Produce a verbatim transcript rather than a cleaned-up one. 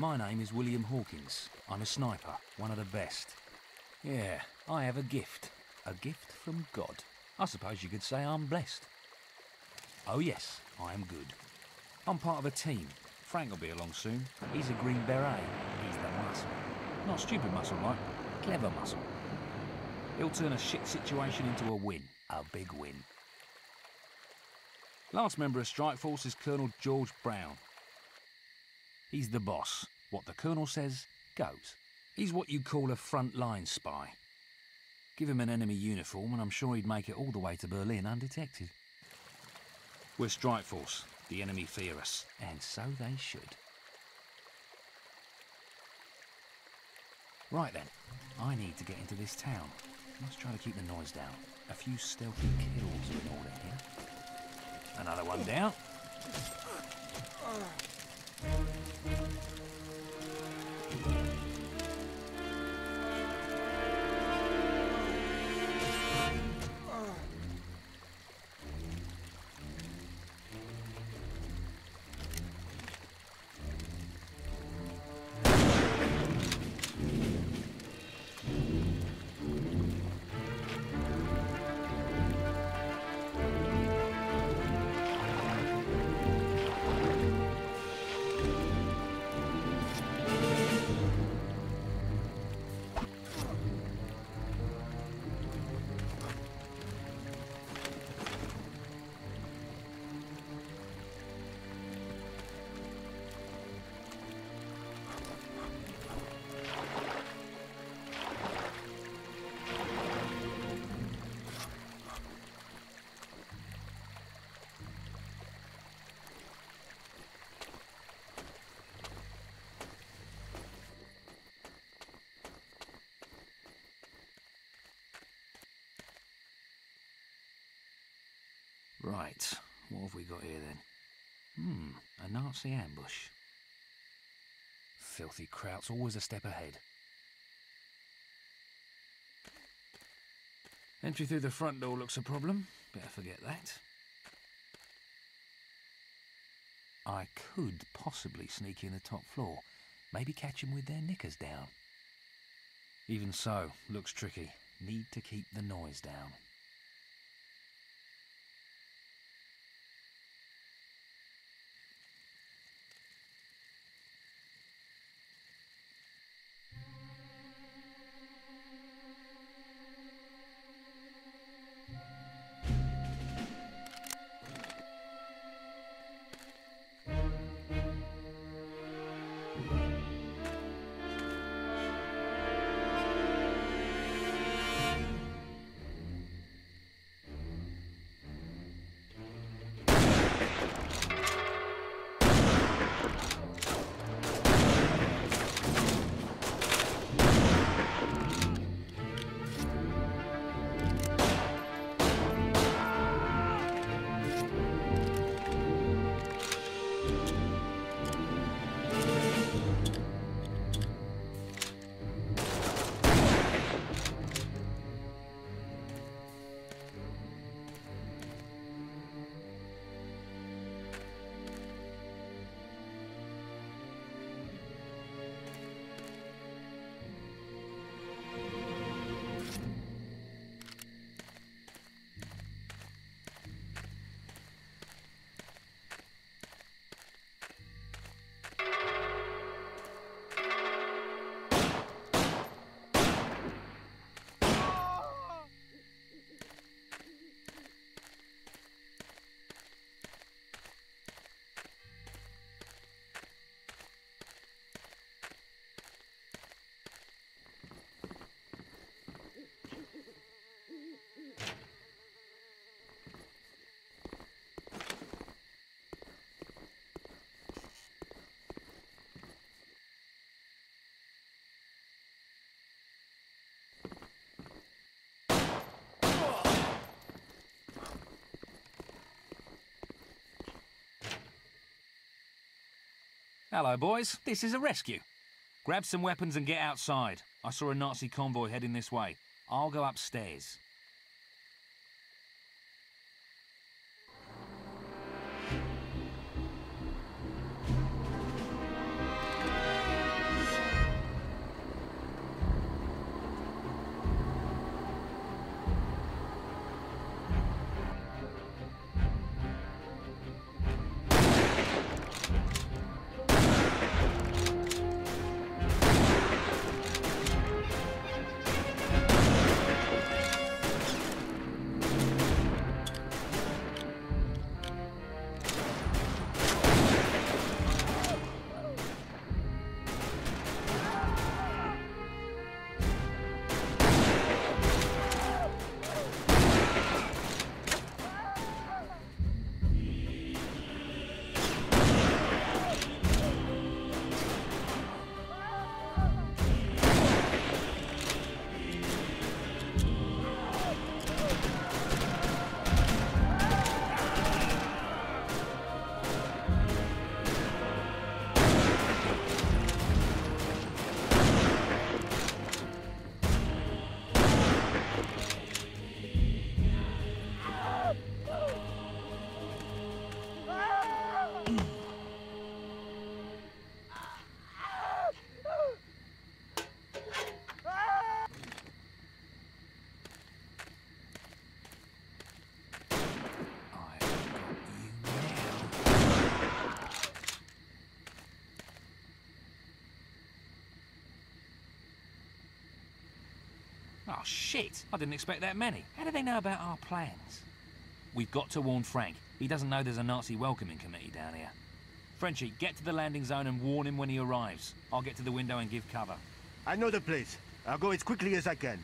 My name is William Hawkins. I'm a sniper, one of the best. Yeah, I have a gift. A gift from God. I suppose you could say I'm blessed. Oh yes, I am good. I'm part of a team. Frank will be along soon. He's a Green Beret. He's the muscle. Not stupid muscle, right? Clever muscle. He'll turn a shit situation into a win. A big win. Last member of Strike Force is Colonel George Brown. He's the boss. What the Colonel says, goes. He's what you call a front-line spy. Give him an enemy uniform and I'm sure he'd make it all the way to Berlin undetected. We're Strike Force. The enemy fear us. And so they should. Right then. I need to get into this town. I must try to keep the noise down. A few stealthy kills in order here. Another one down. Right, what have we got here then? Hmm, a Nazi ambush. Filthy Kraut's always a step ahead. Entry through the front door looks a problem. Better forget that. I could possibly sneak in the top floor. Maybe catch them with their knickers down. Even so, looks tricky. Need to keep the noise down. Hello, boys. This is a rescue. Grab some weapons and get outside. I saw a Nazi convoy heading this way. I'll go upstairs. Oh, shit. I didn't expect that many. How do they know about our plans? We've got to warn Frank. He doesn't know there's a Nazi welcoming committee down here. Frenchie, get to the landing zone and warn him when he arrives. I'll get to the window and give cover. I know the place. I'll go as quickly as I can.